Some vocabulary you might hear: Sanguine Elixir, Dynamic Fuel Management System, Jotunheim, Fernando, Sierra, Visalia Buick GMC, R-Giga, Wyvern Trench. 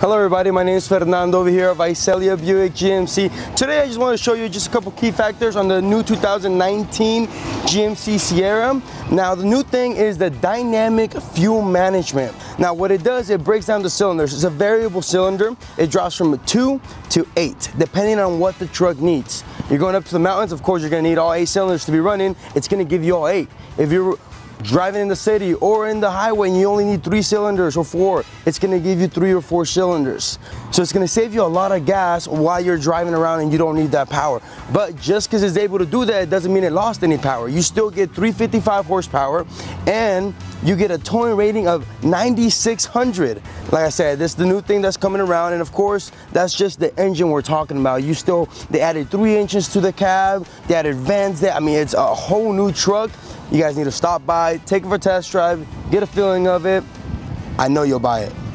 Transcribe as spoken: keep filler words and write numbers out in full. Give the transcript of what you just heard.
Hello everybody, my name is Fernando over here at Visalia Buick G M C. Today I just want to show you just a couple key factors on the new two thousand nineteen G M C Sierra. Now the new thing is the dynamic fuel management. Now what it does, it breaks down the cylinders. It's a variable cylinder. It drops from a two to eight, depending on what the truck needs. You're going up to the mountains, of course you're going to need all eight cylinders to be running. It's going to give you all eight. If you're driving in the city or in the highway and you only need three cylinders or four, it's going to give you three or four cylinders. So it's going to save you a lot of gas while you're driving around and you don't need that power. But just because it's able to do that, it doesn't mean it lost any power. You still get three hundred fifty-five horsepower and you get a towing rating of ninety-six hundred. Like I said, this is the new thing that's coming around, and of course that's just the engine we're talking about. You still, they added three inches to the cab, they added vans there. I mean, it's a whole new truck. You guys need to stop by, take it for a test drive, get a feeling of it. I know you'll buy it.